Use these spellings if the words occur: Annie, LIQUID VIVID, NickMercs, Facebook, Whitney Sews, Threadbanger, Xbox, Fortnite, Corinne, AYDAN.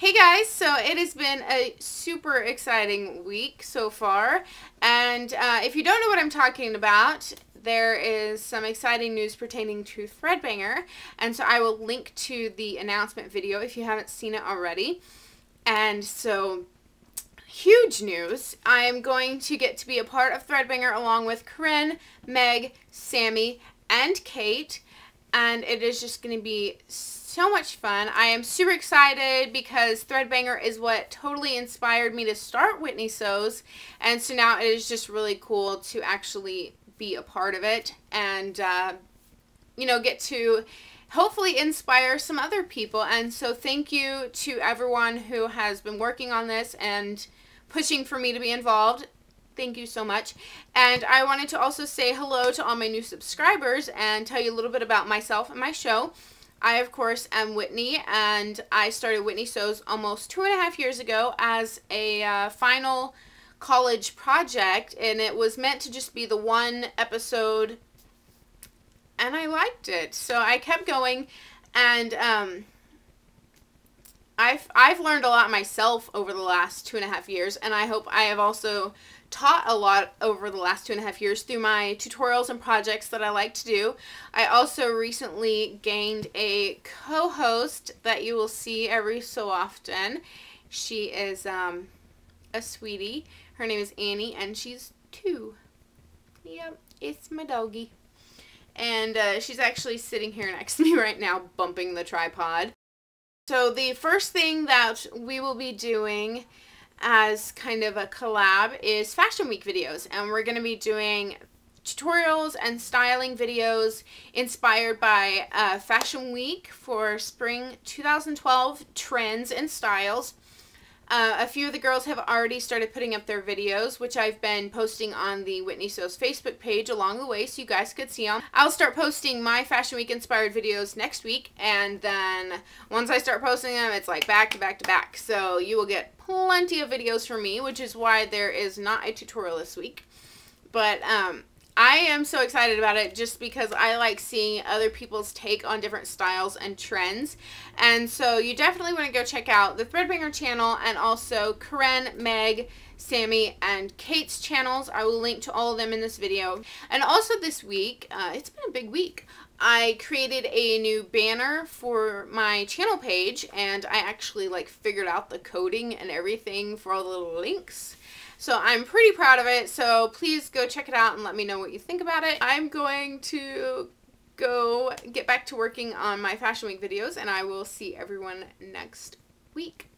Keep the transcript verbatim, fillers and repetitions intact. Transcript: Hey guys, so it has been a super exciting week so far, and uh, if you don't know what I'm talking about, there is some exciting news pertaining to Threadbanger, and so I will link to the announcement video if you haven't seen it already. And so, huge news, I am going to get to be a part of Threadbanger along with Corinne, Meg, Sammy, and Kate, and it is just going to be so much fun. I am super excited because Threadbanger is what totally inspired me to start Whitney Sews, and so now it is just really cool to actually be a part of it and, uh, you know, get to hopefully inspire some other people. And so thank you to everyone who has been working on this and pushing for me to be involved. Thank you so much. And I wanted to also say hello to all my new subscribers and tell you a little bit about myself and my show. I, of course, am Whitney, and I started Whitney Sews almost two and a half years ago as a uh, final college project, and it was meant to just be the one episode, and I liked it, so I kept going. And um, I've, I've learned a lot myself over the last two and a half years, and I hope I have also taught a lot over the last two and a half years through my tutorials and projects that I like to do. I also recently gained a co-host that you will see every so often. She is um, a sweetie. Her name is Annie, and she's two. Yep, it's my doggie. And uh, she's actually sitting here next to me right now, bumping the tripod. So the first thing that we will be doing as kind of a collab is Fashion Week videos, and we're going to be doing tutorials and styling videos inspired by uh, Fashion Week for spring two thousand twelve trends and styles. Uh, a few of the girls have already started putting up their videos, which I've been posting on the Whitney Sews Facebook page along the way so you guys could see them. I'll start posting my Fashion Week inspired videos next week, and then once I start posting them, it's like back to back to back. So you will get plenty of videos from me, which is why there is not a tutorial this week. But um, I am so excited about it just because I like seeing other people's take on different styles and trends. And so you definitely want to go check out the Threadbanger channel and also Corinne, Meg, Sammy, and Kate's channels. I will link to all of them in this video. And also this week, uh, it's been a big week. I created a new banner for my channel page, and I actually like figured out the coding and everything for all the little links. So I'm pretty proud of it, so please go check it out and let me know what you think about it. I'm going to go get back to working on my Fashion Week videos, and I will see everyone next week.